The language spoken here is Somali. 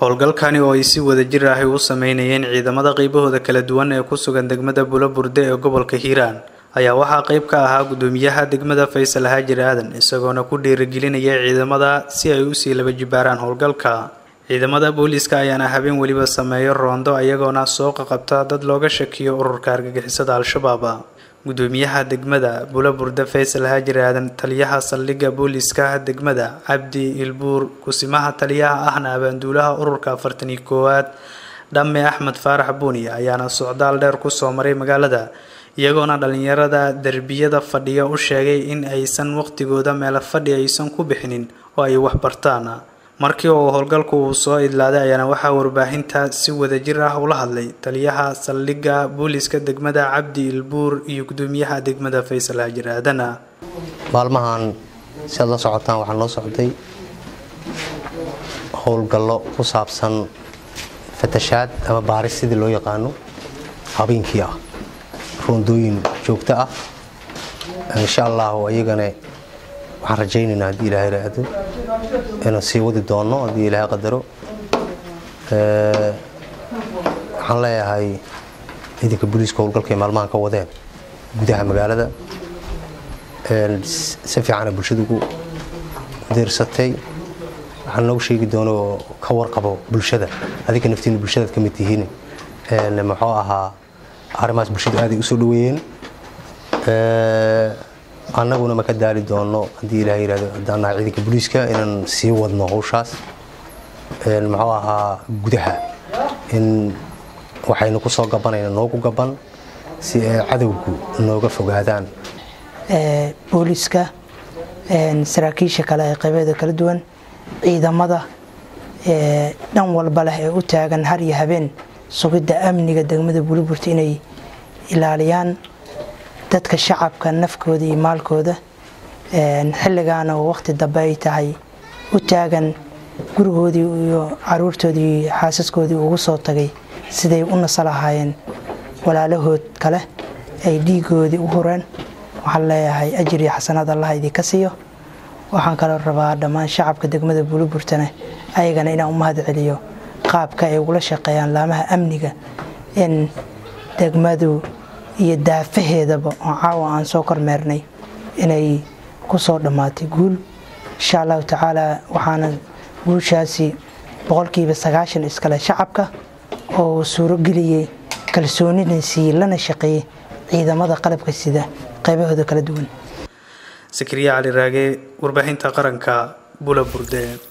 howlgalkani oo ay si wada jir ah u sameeyeen ciidamada qaybahooda kala duwan ee ku sugan degmada Buulo-barde ee gobolka Hiiraan ayaa waxaa qayb ka ahaa gudoomiyaha degmada Faysal Haajir Aadan isagoona ku dhiirigelinaya ciidamada si ay u sii laba jibaaraan howlgalka ciidamada booliska ayaana habeen waliba sameeyo roondo ayagoona soo qabta dad looga shakiyo ururka argagixisada Al-Shabaab gudoomiyaha degmada Buulo-barde Faysal Haajir Aadan taliyaha saldhigga booliska degmada Cabdi Ilbuur kusimaha taliyaha ahna banduulaha ururka 41aad Dhamme Axmed Faarax Buuni ayaana socdaal dheer ku soo maray magaalada iyagoona dhalinyarada darbiyada fadhiya u sheegay in aysan waqtigooda meel fadhi aysan ku bixinin oo ay wax bartaan markii uu howlgalku uu soo idlaaday ayaana waxa warbaahinta si wada jir ah ula hadlay taliyaha saldhigga booliska degmada Cabdi Ilbuur iyo gudoomiyaha degmada Faysal Haajir Aadan maalmahan si la socotaan waxaan loo socday howlgallo ku saabsan fatashaad ama baaris sidii loo yaqaano habeenkii ah roondooyin joogto ah insha Allah ayagana waxaan rajaynaynaa haddii Ilaahay raado inaan sii wadi doono haddii Ilaahay qadaro waxaan leeyahay ciidanka booliska howlgalka maalmahan ka wadeen gudaha magaalada si fiican bulshadu ugu deersatay waxaan noogu sheegi doonaa ka warqabo bulshada adinka naftiina bulshada ka mid tihiin maxuu ahaa arrimahaas bulshadu aad ay u soo dhaweeyeen annaguna ma ka daali doono hadii Ilaahay yiraahdo hadana ciidanka booliska inaan sii wadno howshaas maxuu ahaa gudaha in waxaynu ku soo gabanayna noogu gaban si ay cadawgu nooga fogaadaan booliska saraakiisha kala qaybada kala duwan ciidamada dhan walba leh ee u taagan har iyo habeen sugidda amniga degmada Buulo-barde inay ilaaliyaan dadka shacabka nafkooda iyo maalkooda xilligaana waqti dambe ay tahay u taagan gurigoodii iyo caruurtoodii xaasaskoodii ugu soo tagay siday u nasalahaayeen walaalahood kale ay dhiigoodii u horeen waxaan leeyahay ajir iyo xasanad Allah idin ka siiyo waxaan kala rabaa dhammaan shacabka degmada Buulo-barde ayagana inaan u mahad celiyo qaabka ay ugu shaqeeyaan laamaha amniga in degmadu iyo daafaheedaba caawa aan soo kormeernay inay ku soo dhamaatay guul insha Allah taala waxaan guushaasi 100% iskala shacabka oo suurageliyay kalsoonida si lana shaqeeyay ciidamada qalabka sida qaybahooda kala duwan Sakriya Ali Raage warbaahinta qaranka Buulo-barde